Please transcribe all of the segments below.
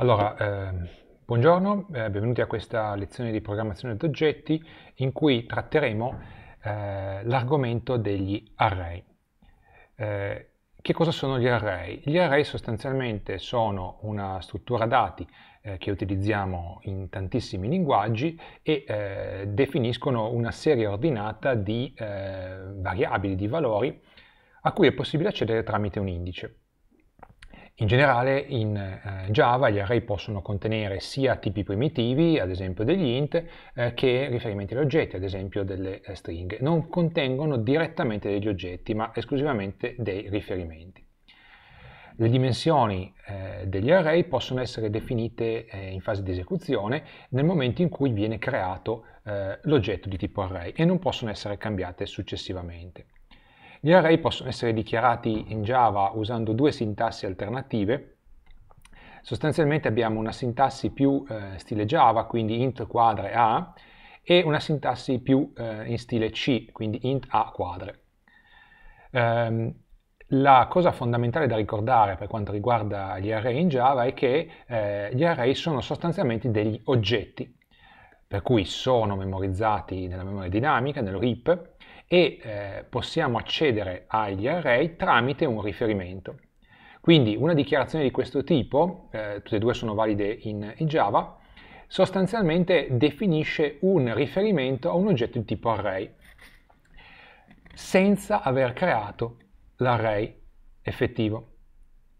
Allora, buongiorno, benvenuti a questa lezione di programmazione di oggetti in cui tratteremo l'argomento degli array. Che cosa sono gli array? Gli array sostanzialmente sono una struttura dati che utilizziamo in tantissimi linguaggi e definiscono una serie ordinata di variabili, di valori a cui è possibile accedere tramite un indice. In generale in Java gli array possono contenere sia tipi primitivi, ad esempio degli int, che riferimenti agli oggetti, ad esempio delle stringhe. Non contengono direttamente degli oggetti, ma esclusivamente dei riferimenti. Le dimensioni degli array possono essere definite in fase di esecuzione nel momento in cui viene creato l'oggetto di tipo array e non possono essere cambiate successivamente. Gli array possono essere dichiarati in Java usando due sintassi alternative. Sostanzialmente abbiamo una sintassi più stile Java, quindi int quadre a, e una sintassi più in stile C, quindi int a quadre. La cosa fondamentale da ricordare per quanto riguarda gli array in Java è che gli array sono sostanzialmente degli oggetti, per cui sono memorizzati nella memoria dinamica, nel RIP, e possiamo accedere agli array tramite un riferimento. Quindi una dichiarazione di questo tipo, tutte e due sono valide in Java, sostanzialmente definisce un riferimento a un oggetto di tipo array, senza aver creato l'array effettivo.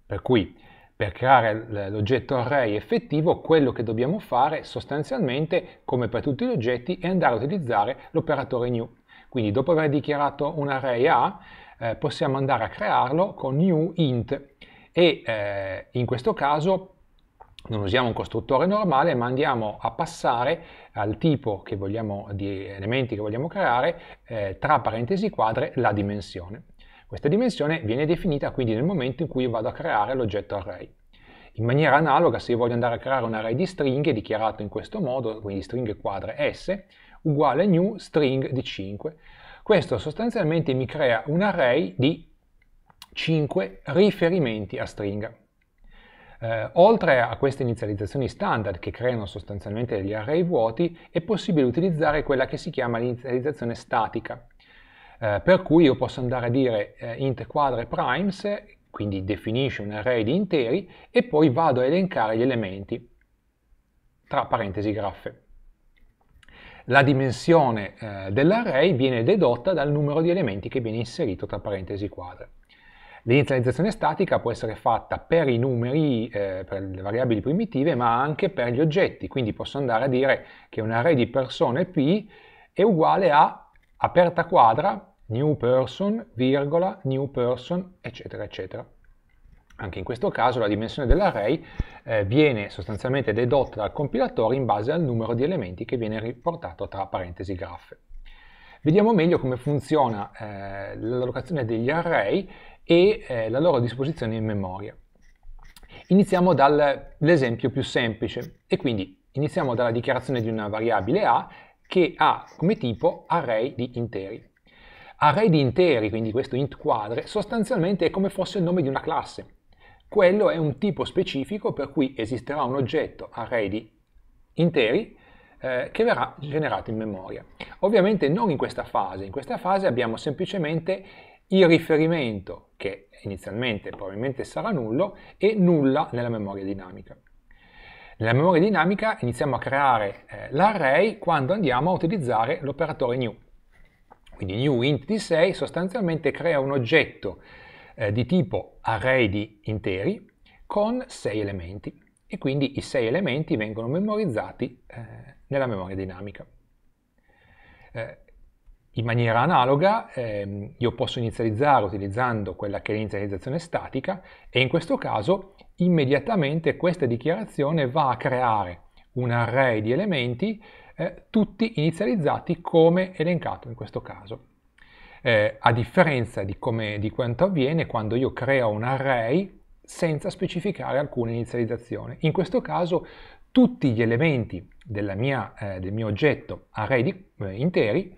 Per cui, per creare l'oggetto array effettivo, quello che dobbiamo fare sostanzialmente, come per tutti gli oggetti, è andare a utilizzare l'operatore new. Quindi dopo aver dichiarato un array A, possiamo andare a crearlo con new int e in questo caso non usiamo un costruttore normale, ma andiamo a passare al tipo che vogliamo, di elementi che vogliamo creare, tra parentesi quadre, la dimensione. Questa dimensione viene definita quindi nel momento in cui io vado a creare l'oggetto array. In maniera analoga, se io voglio andare a creare un array di stringhe dichiarato in questo modo, quindi stringhe quadre S, uguale new string di 5. Questo sostanzialmente mi crea un array di 5 riferimenti a stringa. Oltre a queste inizializzazioni standard che creano sostanzialmente degli array vuoti, è possibile utilizzare quella che si chiama l'inizializzazione statica. Per cui io posso andare a dire int quadre primes, quindi definisce un array di interi, e poi vado a elencare gli elementi, tra parentesi graffe. La dimensione dell'array viene dedotta dal numero di elementi che viene inserito tra parentesi quadre. L'inizializzazione statica può essere fatta per i numeri, per le variabili primitive, ma anche per gli oggetti. Quindi posso andare a dire che un array di persone P è uguale a aperta quadra, new person, virgola, new person, eccetera, eccetera. Anche in questo caso la dimensione dell'array viene sostanzialmente dedotta dal compilatore in base al numero di elementi che viene riportato tra parentesi graffe. Vediamo meglio come funziona l'allocazione degli array e la loro disposizione in memoria. Iniziamo dall'esempio più semplice e quindi iniziamo dalla dichiarazione di una variabile A che ha come tipo array di interi. Array di interi, quindi questo int quadre, sostanzialmente è come fosse il nome di una classe. Quello è un tipo specifico per cui esisterà un oggetto array di interi che verrà generato in memoria. Ovviamente non in questa fase abbiamo semplicemente il riferimento che inizialmente probabilmente sarà nullo e nulla nella memoria dinamica. Nella memoria dinamica iniziamo a creare l'array quando andiamo a utilizzare l'operatore new. Quindi new int di 6 sostanzialmente crea un oggetto di tipo array di interi con 6 elementi e quindi i 6 elementi vengono memorizzati nella memoria dinamica. In maniera analoga io posso inizializzare utilizzando quella che è l'inizializzazione statica e in questo caso immediatamente questa dichiarazione va a creare un array di elementi tutti inizializzati come elencato in questo caso. A differenza di quanto avviene quando io creo un array senza specificare alcuna inizializzazione. In questo caso tutti gli elementi del mio oggetto array di interi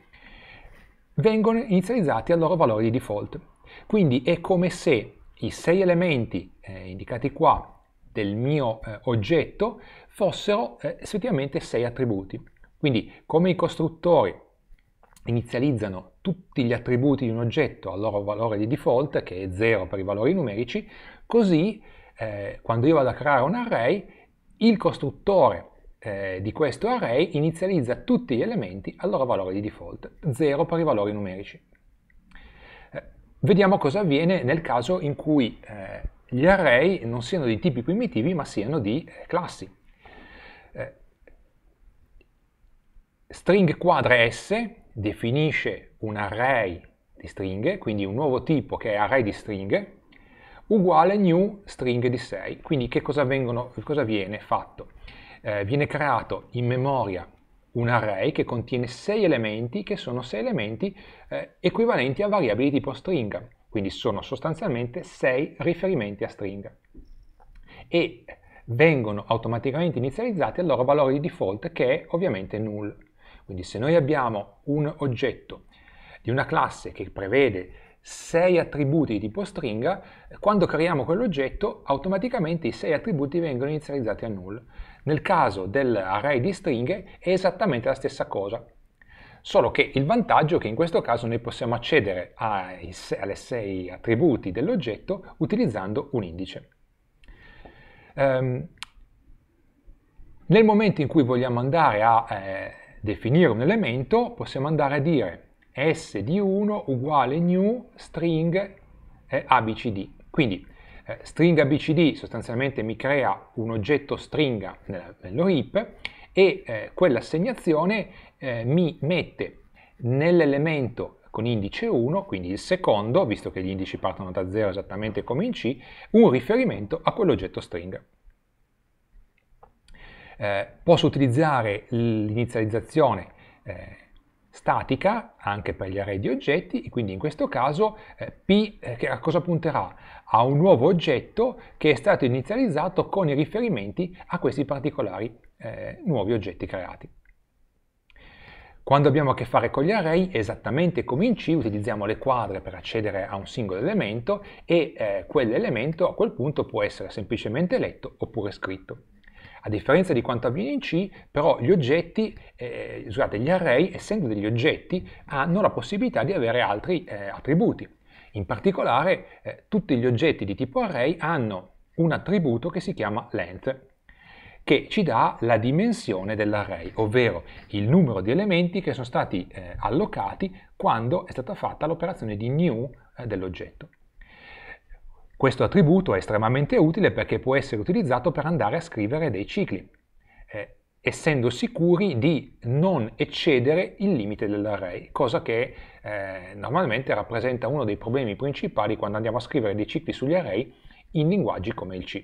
vengono inizializzati al loro valore di default. Quindi è come se i 6 elementi indicati qua del mio oggetto fossero effettivamente 6 attributi. Quindi, come i costruttori inizializzano tutti gli attributi di un oggetto al loro valore di default, che è 0 per i valori numerici, così quando io vado a creare un array, il costruttore di questo array inizializza tutti gli elementi al loro valore di default, 0 per i valori numerici. Vediamo cosa avviene nel caso in cui gli array non siano di tipi primitivi ma siano di classi. String quadre S definisce un array di stringhe, quindi un nuovo tipo che è array di stringhe, uguale new string di 6. Quindi che cosa viene fatto? Viene creato in memoria un array che contiene 6 elementi, che sono 6 elementi equivalenti a variabili di tipo stringa, quindi sono sostanzialmente 6 riferimenti a stringa e vengono automaticamente inizializzati al loro valore di default, che è ovviamente null. Quindi se noi abbiamo un oggetto di una classe che prevede 6 attributi di tipo stringa, quando creiamo quell'oggetto automaticamente i 6 attributi vengono inizializzati a null. Nel caso dell'array di stringhe è esattamente la stessa cosa, solo che il vantaggio è che in questo caso noi possiamo accedere ai 6 attributi dell'oggetto utilizzando un indice. Nel momento in cui vogliamo andare a definire un elemento, possiamo andare a dire s di 1 uguale new string abcd. Quindi string abcd sostanzialmente mi crea un oggetto stringa nello heap e quell'assegnazione mi mette nell'elemento con indice 1, quindi il secondo, visto che gli indici partono da 0 esattamente come in C, un riferimento a quell'oggetto stringa. Posso utilizzare l'inizializzazione statica anche per gli array di oggetti, e quindi in questo caso P a cosa punterà? A un nuovo oggetto che è stato inizializzato con i riferimenti a questi particolari nuovi oggetti creati. Quando abbiamo a che fare con gli array, esattamente come in C, utilizziamo le quadre per accedere a un singolo elemento e quell'elemento a quel punto può essere semplicemente letto oppure scritto. A differenza di quanto avviene in C, però gli array, essendo degli oggetti, hanno la possibilità di avere altri attributi. In particolare, tutti gli oggetti di tipo array hanno un attributo che si chiama length, che ci dà la dimensione dell'array, ovvero il numero di elementi che sono stati allocati quando è stata fatta l'operazione di new dell'oggetto. Questo attributo è estremamente utile perché può essere utilizzato per andare a scrivere dei cicli, essendo sicuri di non eccedere il limite dell'array, cosa che normalmente rappresenta uno dei problemi principali quando andiamo a scrivere dei cicli sugli array in linguaggi come il C.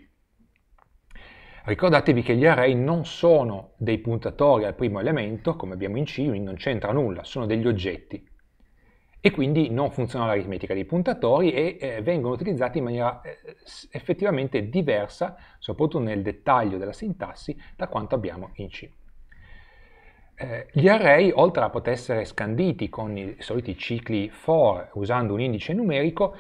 Ricordatevi che gli array non sono dei puntatori al primo elemento, come abbiamo in C, quindi non c'entra nulla, sono degli oggetti. E quindi non funziona l'aritmetica dei puntatori e vengono utilizzati in maniera effettivamente diversa, soprattutto nel dettaglio della sintassi, da quanto abbiamo in C. Gli array, oltre a poter essere scanditi con i soliti cicli for usando un indice numerico,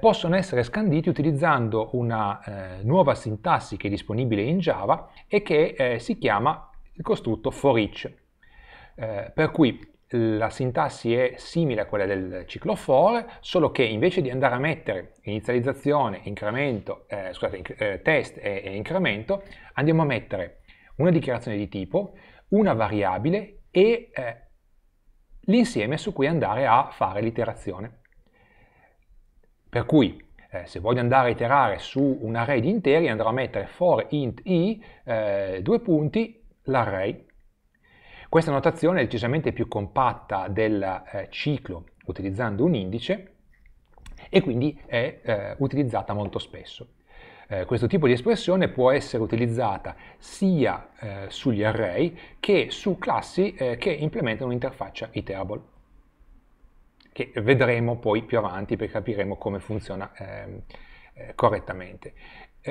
possono essere scanditi utilizzando una nuova sintassi che è disponibile in Java e che si chiama il costrutto for each, per cui la sintassi è simile a quella del ciclo for, solo che invece di andare a mettere inizializzazione, test e incremento, andiamo a mettere una dichiarazione di tipo, una variabile e l'insieme su cui andare a fare l'iterazione. Per cui se voglio andare a iterare su un array di interi andrò a mettere for int i, due punti, l'array. Questa notazione è decisamente più compatta del ciclo utilizzando un indice e quindi è utilizzata molto spesso. Questo tipo di espressione può essere utilizzata sia sugli array che su classi che implementano un'interfaccia iterable, che vedremo poi più avanti perché capiremo come funziona correttamente.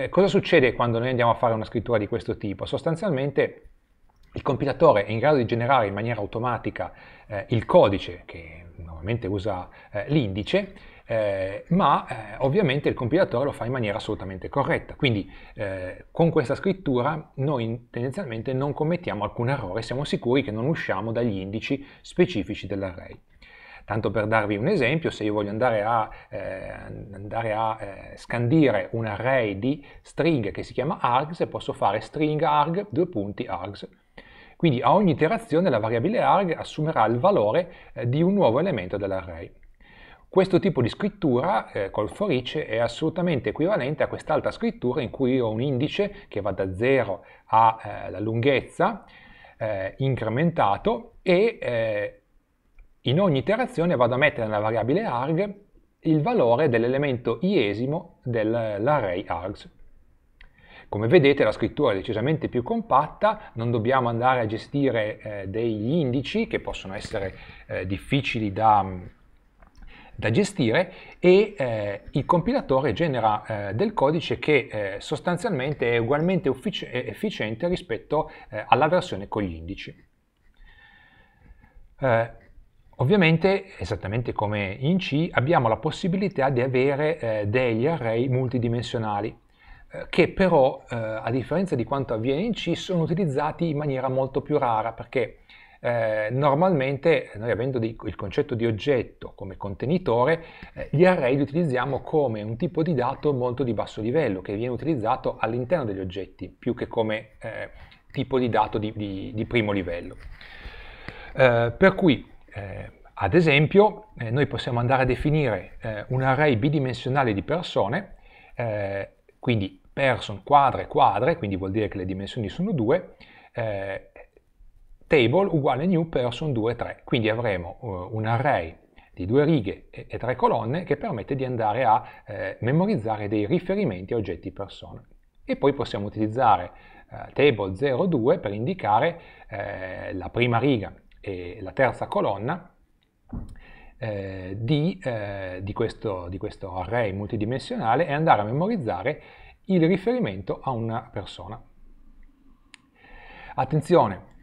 Cosa succede quando noi andiamo a fare una scrittura di questo tipo? Sostanzialmente il compilatore è in grado di generare in maniera automatica il codice, che normalmente usa l'indice, ma ovviamente il compilatore lo fa in maniera assolutamente corretta, quindi con questa scrittura noi tendenzialmente non commettiamo alcun errore, siamo sicuri che non usciamo dagli indici specifici dell'array. Tanto per darvi un esempio, se io voglio andare a scandire un array di stringhe che si chiama args, posso fare string arg, due punti args. Quindi a ogni iterazione la variabile arg assumerà il valore di un nuovo elemento dell'array. Questo tipo di scrittura col for each è assolutamente equivalente a quest'altra scrittura in cui ho un indice che va da 0 alla lunghezza incrementato e in ogni iterazione vado a mettere nella variabile arg il valore dell'elemento iesimo dell'array args. Come vedete la scrittura è decisamente più compatta, non dobbiamo andare a gestire degli indici che possono essere difficili da gestire e il compilatore genera del codice che sostanzialmente è ugualmente efficiente rispetto alla versione con gli indici. Ovviamente, esattamente come in C, abbiamo la possibilità di avere degli array multidimensionali, che però, a differenza di quanto avviene in C, sono utilizzati in maniera molto più rara, perché normalmente, noi avendo il concetto di oggetto come contenitore, gli array li utilizziamo come un tipo di dato molto di basso livello, che viene utilizzato all'interno degli oggetti, più che come tipo di dato di primo livello. Per cui, ad esempio, noi possiamo andare a definire un array bidimensionale di persone, quindi person, quadre, quadre, quindi vuol dire che le dimensioni sono 2, table uguale new person 2, 3. Quindi avremo un array di 2 righe e 3 colonne che permette di andare a memorizzare dei riferimenti a oggetti persone. E poi possiamo utilizzare table 0,2 per indicare la prima riga e la terza colonna di questo array multidimensionale e andare a memorizzare il riferimento a una persona. Attenzione,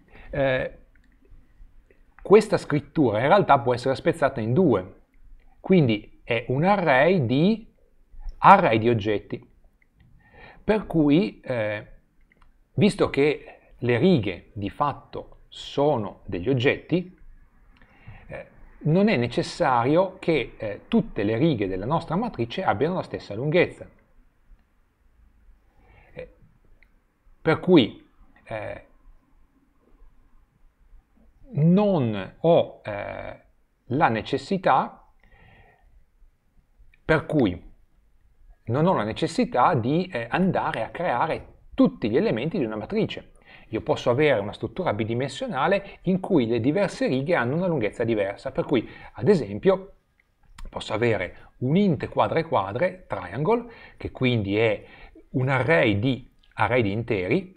questa scrittura in realtà può essere spezzata in due, quindi è un array di oggetti, per cui visto che le righe di fatto sono degli oggetti, non è necessario che tutte le righe della nostra matrice abbiano la stessa lunghezza. Per cui non ho la necessità di andare a creare tutti gli elementi di una matrice. Io posso avere una struttura bidimensionale in cui le diverse righe hanno una lunghezza diversa, per cui ad esempio posso avere un int quadre quadre triangle, che quindi è un array di interi,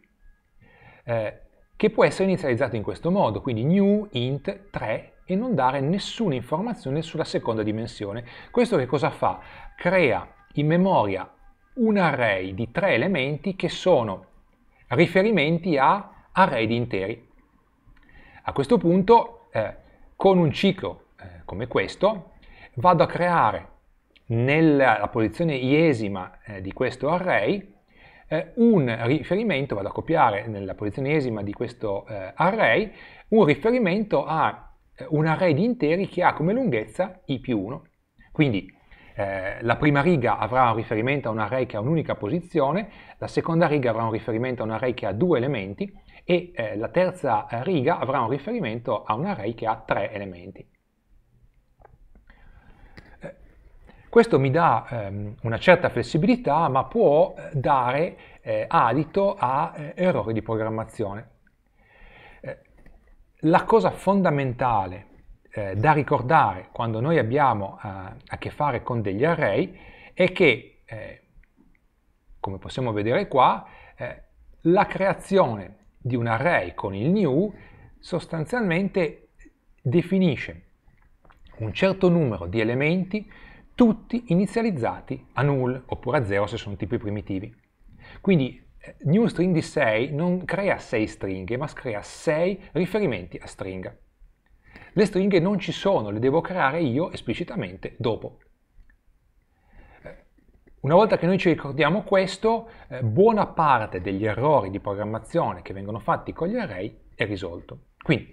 che può essere inizializzato in questo modo, quindi new int 3 e non dare nessuna informazione sulla seconda dimensione. Questo che cosa fa? Crea in memoria un array di 3 elementi che sono riferimenti a array di interi. A questo punto, con un ciclo come questo, vado a creare nella posizione iesima di questo array un riferimento, vado a copiare nella posizione iesima di questo array un riferimento a un array di interi che ha come lunghezza i più 1. Quindi la prima riga avrà un riferimento a un array che ha un'unica posizione, la seconda riga avrà un riferimento a un array che ha 2 elementi e la terza riga avrà un riferimento a un array che ha 3 elementi. Questo mi dà una certa flessibilità, ma può dare adito a errori di programmazione. La cosa fondamentale da ricordare quando noi abbiamo a che fare con degli array è che, come possiamo vedere qua, la creazione di un array con il new sostanzialmente definisce un certo numero di elementi, tutti inizializzati a null oppure a 0 se sono tipi primitivi. Quindi new string di 6 non crea 6 stringhe, ma crea 6 riferimenti a stringa. Le stringhe non ci sono, le devo creare io esplicitamente dopo. Una volta che noi ci ricordiamo questo, buona parte degli errori di programmazione che vengono fatti con gli array è risolto. Quindi,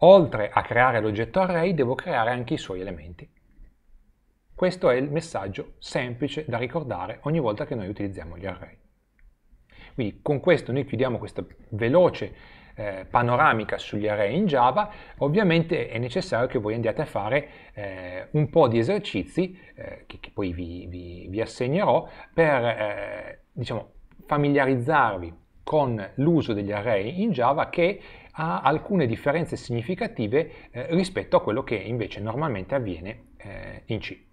oltre a creare l'oggetto array, devo creare anche i suoi elementi. Questo è il messaggio semplice da ricordare ogni volta che noi utilizziamo gli array. Quindi con questo noi chiudiamo questa veloce panoramica sugli array in Java. Ovviamente è necessario che voi andiate a fare un po' di esercizi che poi vi assegnerò per diciamo, familiarizzarvi con l'uso degli array in Java, che ha alcune differenze significative rispetto a quello che invece normalmente avviene in C.